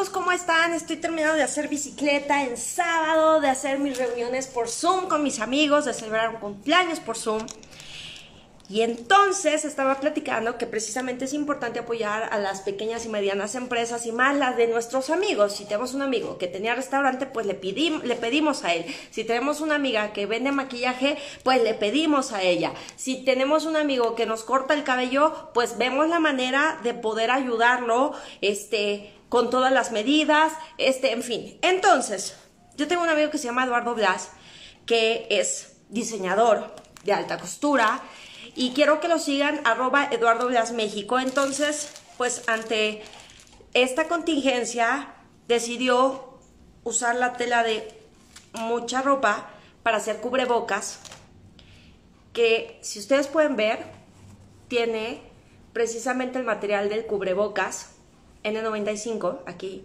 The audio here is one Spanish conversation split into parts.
todos, ¿cómo están? Estoy terminando de hacer bicicleta en sábado, de hacer mis reuniones por Zoom con mis amigos, de celebrar un cumpleaños por Zoom. Y entonces estaba platicando que precisamente es importante apoyar a las pequeñas y medianas empresas y más las de nuestros amigos. Si tenemos un amigo que tenía restaurante, pues le pedimos a él. Si tenemos una amiga que vende maquillaje, pues le pedimos a ella. Si tenemos un amigo que nos corta el cabello, pues vemos la manera de poder ayudarlo, con todas las medidas, en fin. Entonces, yo tengo un amigo que se llama Eduardo Blas, que es diseñador de alta costura, y quiero que lo sigan, @EduardoBlasMéxico. Entonces, pues ante esta contingencia, decidió usar la tela de mucha ropa para hacer cubrebocas, que si ustedes pueden ver, tiene precisamente el material del cubrebocas, N95, aquí,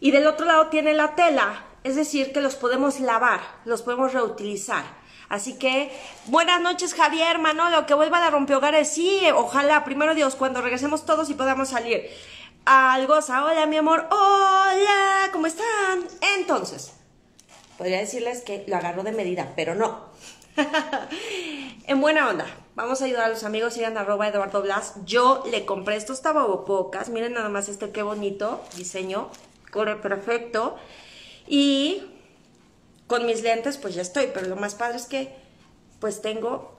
y del otro lado tiene la tela, es decir, que los podemos lavar, los podemos reutilizar. Así que, buenas noches, Javier, Manolo, que vuelva la rompehogares, sí, ojalá, primero Dios, cuando regresemos todos y podamos salir. Algoza, hola, mi amor, hola, ¿cómo están? Entonces, podría decirles que lo agarro de medida, pero no. En buena onda, vamos a ayudar a los amigos, sigan @EduardoBlas. Yo le compré estos tapabocas, miren nada más qué bonito diseño, corre perfecto. Y con mis lentes pues ya estoy, pero lo más padre es que pues tengo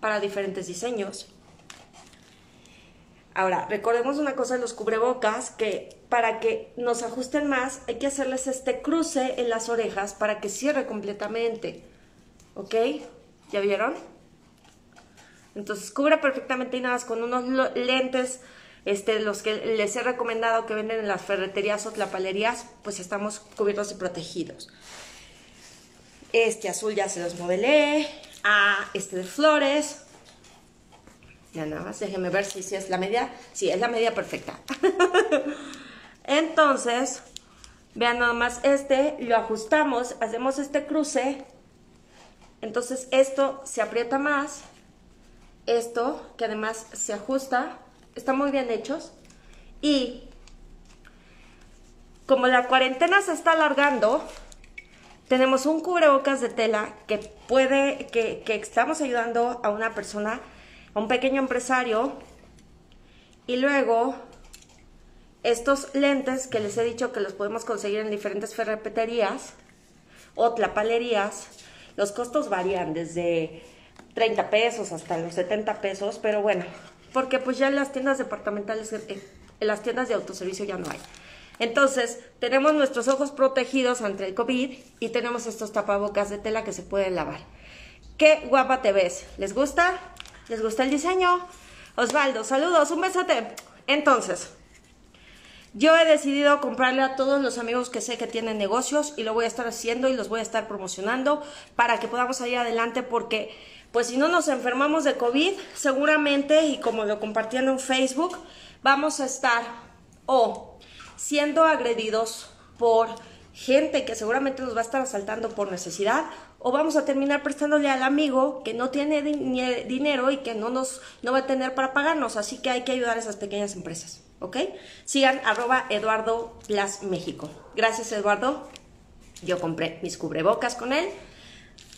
para diferentes diseños. Ahora, recordemos una cosa de los cubrebocas, que para que nos ajusten más hay que hacerles cruce en las orejas para que cierre completamente. ¿Ok? ¿Ya vieron? Entonces cubre perfectamente y nada más con unos lentes, los que les he recomendado que venden en las ferreterías o tlapalerías, pues estamos cubiertos y protegidos. Este azul ya se los modelé. Este de flores. Ya nada más, déjenme ver si es la medida. Sí, es la medida perfecta. Entonces, vean nada más, lo ajustamos, hacemos cruce. Entonces esto se aprieta más, esto que además se ajusta, están muy bien hechos. Y como la cuarentena se está alargando, tenemos un cubrebocas de tela que estamos ayudando a una persona, a un pequeño empresario. Y luego estos lentes que les he dicho que los podemos conseguir en diferentes ferreterías o tlapalerías. Los costos varían desde 30 pesos hasta los 70 pesos, pero bueno, porque pues ya en las tiendas departamentales, en las tiendas de autoservicio ya no hay. Entonces, tenemos nuestros ojos protegidos ante el COVID y tenemos estos tapabocas de tela que se pueden lavar. ¡Qué guapa te ves! ¿Les gusta? ¿Les gusta el diseño? Osvaldo, saludos, un besote. Entonces, yo he decidido comprarle a todos los amigos que sé que tienen negocios y lo voy a estar haciendo y los voy a estar promocionando para que podamos salir adelante, porque pues si no nos enfermamos de COVID, seguramente, y como lo compartieron en Facebook, vamos a estar siendo agredidos por gente que seguramente nos va a estar asaltando por necesidad, o vamos a terminar prestándole al amigo que no tiene dinero y que no va a tener para pagarnos. Así que hay que ayudar a esas pequeñas empresas. ¿Ok? Sigan @EduardoBlasMéxico. Gracias, Eduardo. Yo compré mis cubrebocas con él.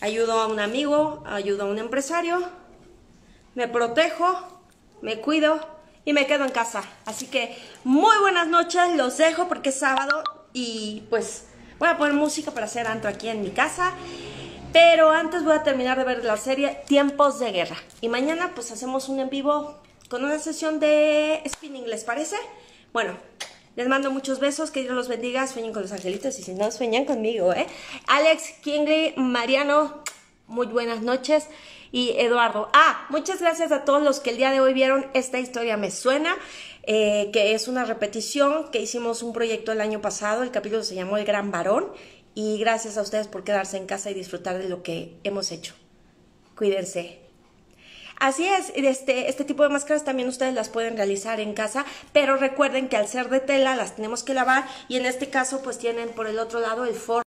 Ayudo a un amigo, ayudo a un empresario. Me protejo, me cuido y me quedo en casa. Así que muy buenas noches. Los dejo porque es sábado y pues voy a poner música para hacer antro aquí en mi casa. Pero antes voy a terminar de ver la serie Tiempos de Guerra. Y mañana pues hacemos un en vivo con una sesión de spinning, ¿les parece? Bueno, les mando muchos besos, que Dios los bendiga, sueñen con los angelitos y si no, sueñan conmigo, ¿eh? Alex, Kingley, Mariano, muy buenas noches, y Eduardo. Muchas gracias a todos los que el día de hoy vieron Esta Historia Me Suena, que es una repetición que hicimos un proyecto el año pasado, el capítulo se llamó El Gran Varón, y gracias a ustedes por quedarse en casa y disfrutar de lo que hemos hecho. Cuídense. Así es, este tipo de máscaras también ustedes las pueden realizar en casa, pero recuerden que al ser de tela las tenemos que lavar y en este caso pues tienen por el otro lado el forro.